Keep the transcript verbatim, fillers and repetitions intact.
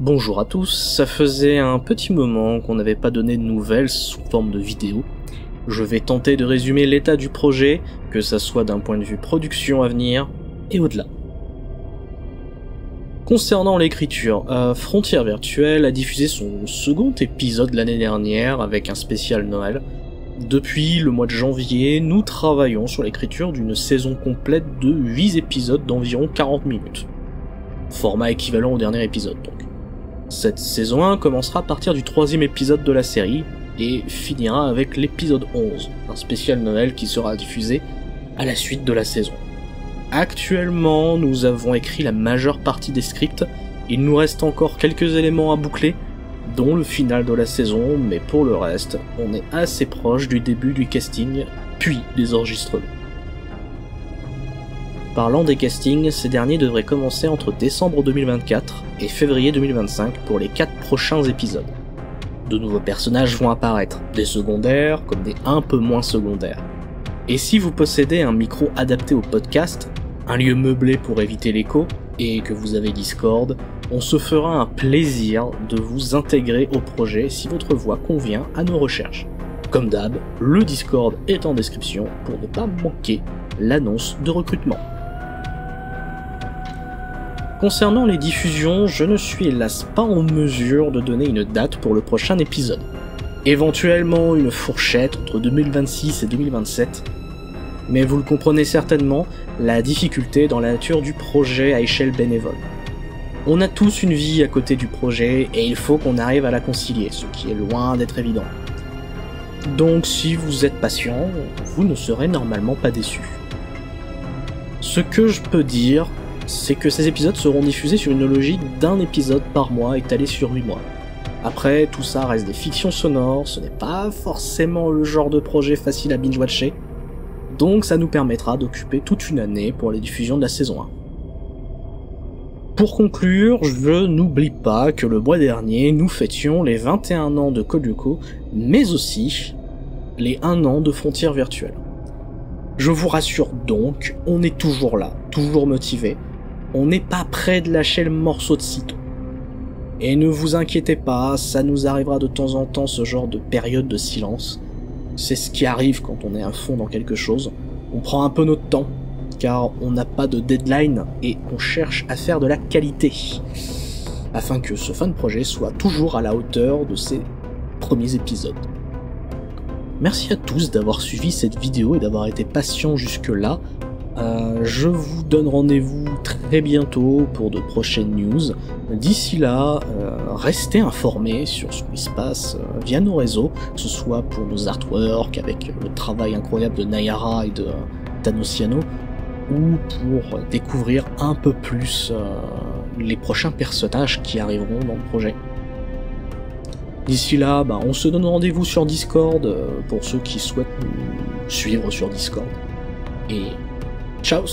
Bonjour à tous, ça faisait un petit moment qu'on n'avait pas donné de nouvelles sous forme de vidéo. Je vais tenter de résumer l'état du projet, que ça soit d'un point de vue production à venir et au-delà. Concernant l'écriture, euh, Frontières Virtuelles a diffusé son second épisode l'année dernière avec un spécial Noël. Depuis le mois de janvier, nous travaillons sur l'écriture d'une saison complète de huit épisodes d'environ quarante minutes. Format équivalent au dernier épisode donc. Cette saison un commencera à partir du troisième épisode de la série et finira avec l'épisode onze, un spécial Noël qui sera diffusé à la suite de la saison. Actuellement, nous avons écrit la majeure partie des scripts, il nous reste encore quelques éléments à boucler, dont le final de la saison, mais pour le reste, on est assez proche du début du casting, puis des enregistrements. Parlant des castings, ces derniers devraient commencer entre décembre deux mille vingt-quatre et février deux mille vingt-cinq pour les quatre prochains épisodes. De nouveaux personnages vont apparaître, des secondaires comme des un peu moins secondaires. Et si vous possédez un micro adapté au podcast, un lieu meublé pour éviter l'écho, et que vous avez Discord, on se fera un plaisir de vous intégrer au projet si votre voix convient à nos recherches. Comme d'hab, le Discord est en description pour ne pas manquer l'annonce de recrutement. Concernant les diffusions, je ne suis hélas pas en mesure de donner une date pour le prochain épisode. Éventuellement une fourchette entre deux mille vingt-six et deux mille vingt-sept. Mais vous le comprenez certainement, la difficulté dans la nature du projet à échelle bénévole. On a tous une vie à côté du projet et il faut qu'on arrive à la concilier, ce qui est loin d'être évident. Donc si vous êtes patient, vous ne serez normalement pas déçu. Ce que je peux dire, c'est que ces épisodes seront diffusés sur une logique d'un épisode par mois étalé sur huit mois. Après, tout ça reste des fictions sonores, ce n'est pas forcément le genre de projet facile à binge-watcher, donc ça nous permettra d'occuper toute une année pour les diffusions de la saison un. Pour conclure, je n'oublie pas que le mois dernier, nous fêtions les vingt et un ans de Code Lyoko, mais aussi les un an de Frontières Virtuelles. Je vous rassure donc, on est toujours là, toujours motivé, on n'est pas près de lâcher le morceau de sitôt. Et ne vous inquiétez pas, ça nous arrivera de temps en temps ce genre de période de silence. C'est ce qui arrive quand on est à fond dans quelque chose. On prend un peu notre temps, car on n'a pas de deadline et on cherche à faire de la qualité, afin que ce fin de projet soit toujours à la hauteur de ses premiers épisodes. Merci à tous d'avoir suivi cette vidéo et d'avoir été patient jusque-là. Euh, je vous donne rendez-vous très bientôt pour de prochaines news. D'ici là, euh, restez informés sur ce qui se passe euh, via nos réseaux, que ce soit pour nos artworks avec le travail incroyable de Nayara et de euh, Tanosiano, ou pour découvrir un peu plus euh, les prochains personnages qui arriveront dans le projet. D'ici là, bah, on se donne rendez-vous sur Discord euh, pour ceux qui souhaitent nous suivre sur Discord. Et ciao.